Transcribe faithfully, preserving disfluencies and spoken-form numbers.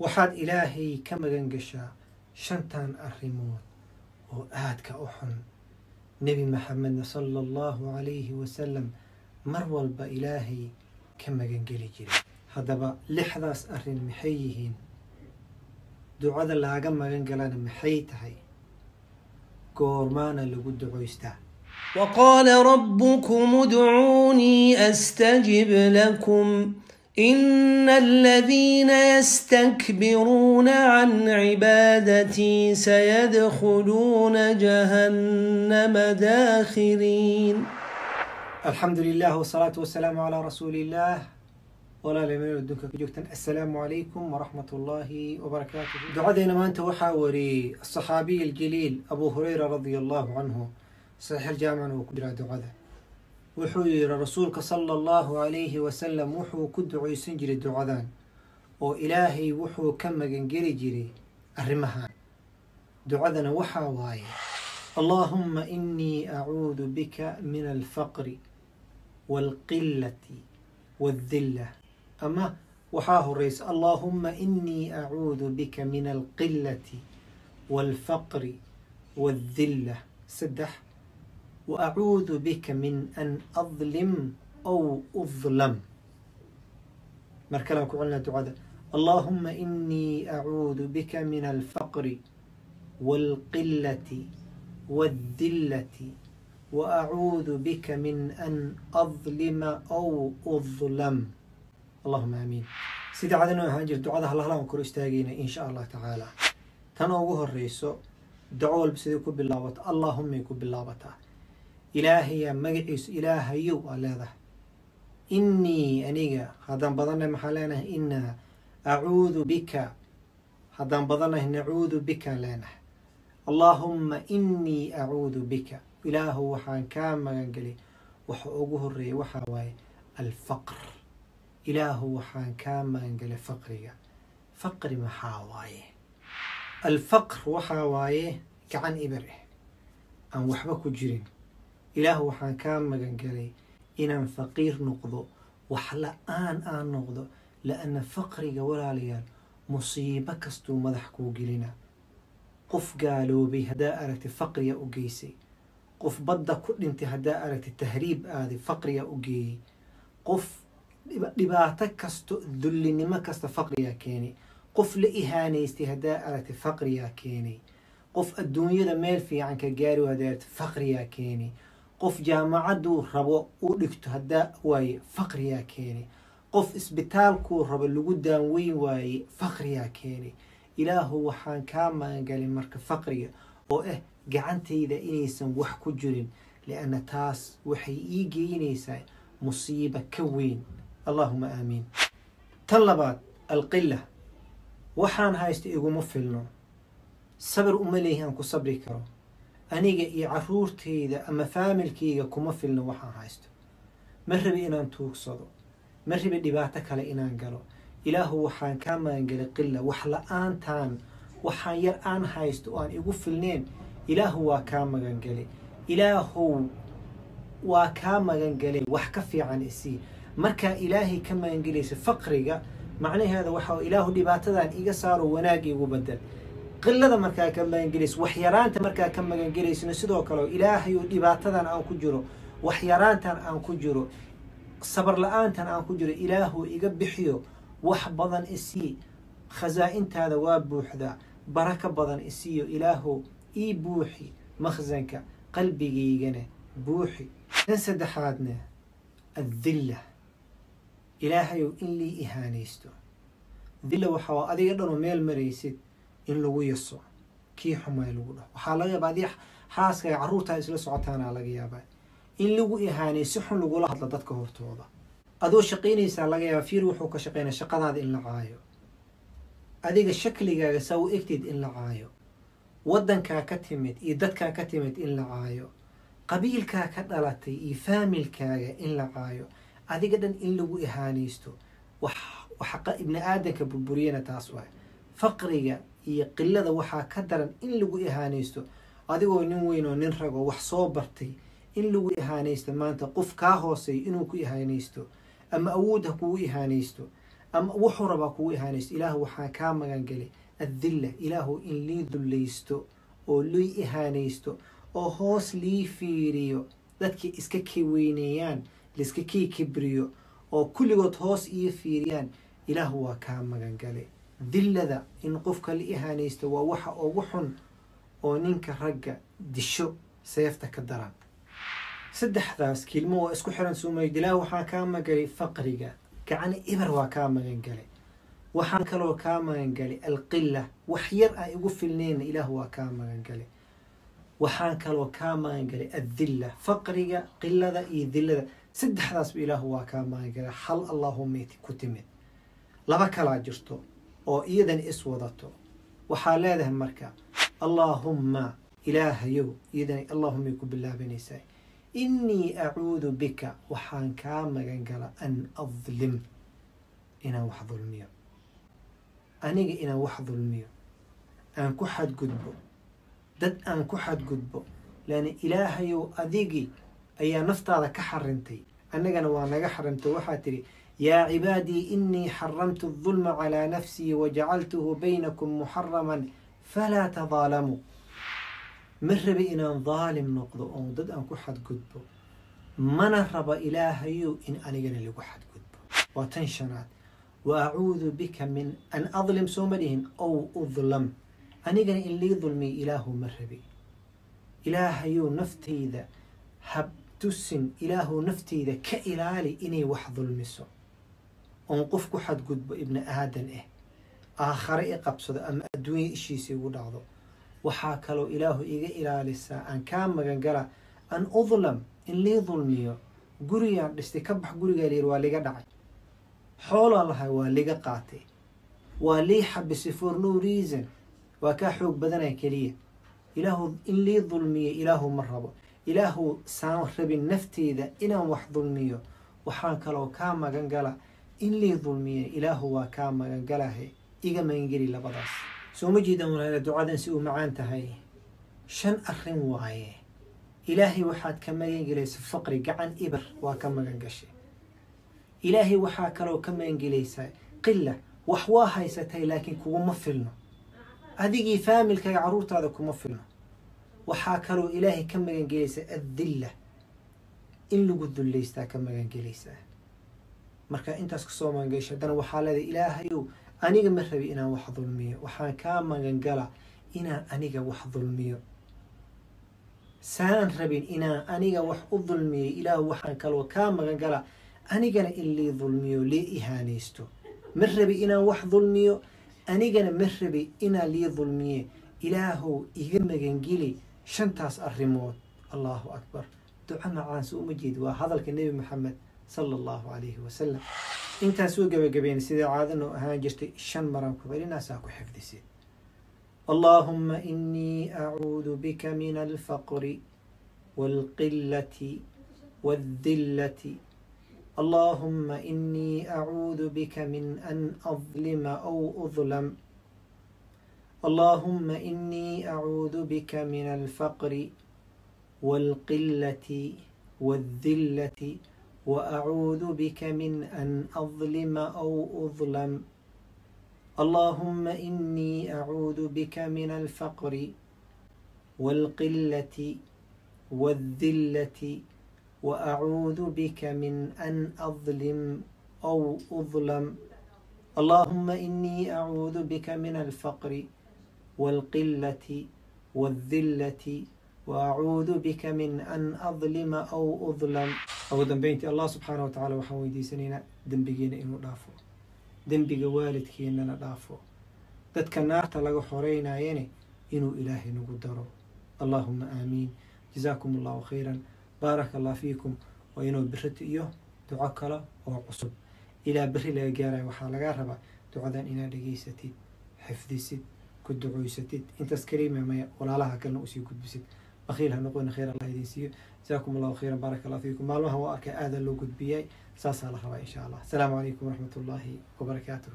وحاد إلهي كما جنجشة شنتان أرمون وآد كأحن نبي محمد صلى الله عليه وسلم مرول بإلهي كما جنجلي جري هذا بق لحظة أرن محيهين دعاء الله كما جنجلنا محيته كورمانا لجود عيستا. وقال ربكم ادعوني أستجب لكم إن الذين يستكبرون عن عبادتي سيدخلون جهنم داخرين. الحمد لله والصلاة والسلام على رسول الله ولا لمن الدنيا كجوكتن. السلام عليكم ورحمة الله وبركاته. دعاءنا ما أنت وحاوري الصحابي الجليل أبو هريرة رضي الله عنه صحيح الجامع وكدرا دعاء وحوير رسولك صلى الله عليه وسلم وحو كدعي سنجري الدعاء وإلهي وحو كما جنجري جري الرمها دعاءنا وحاواي اللهم إني أعوذ بك من الفقر والقلة والذلة. أما وحاه الرئيس اللهم إني أعوذ بك من القلة والفقر والذلة سدح وأعوذ بك من أن أظلم أو أظلم مركلة وكعلنا دعاء اللهم إني أعوذ بك من الفقر والقلة والذلة وأعوذ بك من أن أظلم أو أظلم. اللهم آمين. سيدي عدنا هنجر دعاء هلا وكل استاجينا إن شاء الله تعالى تناوه الرئيس دعوة بسيدكم باللابط اللهم يكون باللابطة إلهي مجلس إلهي يو هذا إني أنيجا هذا بضنا محلنا إن أعوذ بك هذا بضنا نعوذ بك لنا اللهم إني أعوذ بك إله وحان كامل قلي وحقوقه الري وحواي الفقر إله وحان كامل قلي فقرية فقر محاواي الفقر وحواي كعن إبره أن وحبك جرين إله وحان كامل قلي إن فقير نقضه وحلا آن آن نقضه لأن فقري ولا ليال مصيبة كستو مدحكو قلنا قف قالوا بهداء رت فقرية أجيسي قف بدا كل انتهاء رت التهريب هذه فقرية أجي قف لبعتك كست ذل نمكست فقرية كيني قف لإهانة استهداء رت فقرية كيني قف الدنيا مال في عنك جاري وهدات فقرية كيني قف جامعة دو ربو ولكت هداء وي فقرية كيني قف إسبتال كور رب اللي قدام وي وي فقرية كيني إله وحان كاما قال مرك فقرية وإيه جعنتي إذا إنيسن وحكو جرين لأن تاس وحي إيجي إنيسا مصيبة كوين. اللهم آمين. طلبات القلة وحان هايست إيجو مفلنو صبر أمليه أنكو صبري كرو أنيجا إعرورتي إذا أما فاملكي إيجا كو مفلنو وحان هايست مرب إنان توك صدو مرب دباعتك على إنان قالو إله وحان كاما قال قلة وحلقان تان وحان يرآن هايست وأن إيجو فلنين إله وكام جنجلي إله وكام جنجلي وحكفي عن السي مركا إلهي كما جنجلي فقري معناه هذا وحو إله اللي بعتذر إيجا صاروا وناجي وبدل قلة مركا كما جنجلي وحيران تمركا كما جنجلي نسدوا كلو إلهي اللي بعتذر أو كجرو وحيران تن أو كجرو صبر لآن تن أو كجرو إله إيجا بحيو وحبضا السي خزائن هذا وابوحدا بركة بضا السي إله إي بوحي مخزنك قلبي جيجنا بوحي تنسى دحادنا الذلة إلهي وإن لي إهانيستو ذلة وحوا أذي قدروا ميل مريسد إن لو يصو كي حما يلوله وحالاقيا بعدي حاسك عروتها يسلو سعطان على قيابا إن لو إهاني سحن لو لحظة ضدك هورتوضا أذو شقيني سالاقيا في روحو كشقينا شقنا ذي إن لعايو أذيك الشكل جاي سوي اكتد إن لعايو ودنكا كتمت إي ددكا كتمت إن لعايو قبيلكا كدلتي إي فاملكا إن لعايو أدي قدن إن لو إهانيستو وح وحق ابن آدم كبربرينا تاسوا فقرية إي قلة وحا كدرن إن لو إهانيستو أدي ونن وينو ننرق وح صوبرتي إن لو إهانيستو ما أنت قف كاهوسي إنو كو إهانيستو أما أودك كو إهانيستو أما وحر باكو إهانيست إله وحاكام مغانقلي الذلة إله إن لي ذليستو أو لي إهانيستو أو هوس لي فيريو ذاتكي إسككي وينيان لإسككي كبريو أو كل قد هوس إيه فيريان إله وحاكام مغانقلي ذلة ذا إن قفك لي إهانيستو ووحا أو وحن أو نينك رقا دشو سيفتك الدران سدح ذاس كلمة وإسكو حران سوما يدلاه وحاكام مغانقلي فقريقا كعن إبر وكام مغنقلي وحان كلو كام مغنقلي القلة وحير يقف النين إله وكام مغنقلي وحان كلو كام مغنقلي الذلة فقرية قلة ذا إي ذلة ذا سد حداس بإله وكام مغنقلي حل اللهم يتي كتمين لبكلا جرتو أو إيدن إسودتو وحالا ذا مركا اللهم إله يو إيدن اللهم يكو بالله بنيساي إني أعوذ بك وحان كام مغنقلا أن أظلم إنا وح ظلميو أنيق إنا وح ظلميو أن كحد قدبو دد أن كحد قدبو لأن إلهيو أذيقي أي نفط هذا كحرمتي أنيق أنا وانا كحرمت وحاتري يا عبادي إني حرمت الظلم على نفسي وجعلته بينكم محرما فلا تظالموا مرب إن ظالم نقض أو ضد أن كحد قدبه ما نهرب إلهي إن أنا جن اللي كحد قدبه وتنشنات وأعوذ بك من أن أظلم سومدهن أو أظلم أنا جن اللي ظلمي إله مربي إلهي نفتي ذا هبتسن إله نفتي ذا كإلالي إني وح ظلم سو أنقف كحد قدبه ابن آدم إيه آخر إقبص ذا أم أدوي إشي سوى ضعضه وحاكلو إله إيجا إلى لسا أن كان مغنقلا أن أظلم إن لي ظلميو قريا لستكبح قريا ليروا ليقا دعي حول الله وليقا قاتي ولي حبس فور نو ريزن وكا حوق بدنا كليه إله إن لي ظلميو إله مرهبو إله سامرب النفتي ذا إنا وح ظلميو وحاكلو كان مغنقلا إن لي ظلميو إله وكان مغنقلا هي إيجا منجري لبضاس سو مجيدا ولا دعاء سو معانته هي شن أخرين وايه إلهي وحاد كما ينجلس فقري قعن إبر وكما ينقشي إلهي وحاكرو كما ينجلس قلة وحواها يستهي لكن كو مفلنا هذه فامل كي عروت هذا كو مفلنا وحاكرو إلهي كما ينجلس الذلة إن لو قد ذليستا كما ينجلس مركا أنت سكسو ما ينجلس دنا وحالة إلهي أنيجا مربي إنا وح ظلمية وحان كاما جنجلا إنا أنيجا وح ظلمية سان ربي إنا أنيجا وح ظلمية إلا وحان كلو كاما جنجلا أنيجا اللي ظلمية لي إهانيستو مربي إنا وح ظلمية أنيجا مربي إنا لي ظلمية إلهو إجمع جنجلي شنتاس الرمود الله أكبر دعاء عن سوء مجيد وهذا النبي محمد صلى الله عليه وسلم انت سوق بقبين سيدي عادن هان جشتي شن مرام كبيرين أساكو حفظي اللهم إني أعوذ بك من الفقر والقلة والذلة اللهم إني أعوذ بك من أن أظلم أو أظلم اللهم إني أعوذ بك من الفقر والقلة والذلة وأعوذ بك من أن أظلم أو أظلم اللهم إني أعوذ بك من الفقر والقلة والذلة وأعوذ بك من أن أظلم أو أظلم اللهم إني أعوذ بك من الفقر والقلة والذلة وأعوذ بك من أن أظلم أو أظلم أو ذنبينتي الله سبحانه وتعالى وحويدي سنينا ذنبينا إنو دافو ذنبي والدكي إننا دافو ذاتك النارت لغو حورينا يعني إنو إلهي نقدرو اللهم آمين جزاكم الله خيرا بارك الله فيكم وإنو برت إيوه دعاكلا وعصب إلى بر لا جاري وحالغا ربا دعاذا إنا دقيستي حفظيسيد كدعويستيد إنت سكريمة ما ولا لها كلنا أسيو كدبسيد أخيرا نقول خير الله يدين سيو جزاكم الله خيرا بارك الله فيكم معلومة هو أركا آذن لو قد بياي ساسا لخوا إن شاء الله السلام عليكم ورحمة الله وبركاته.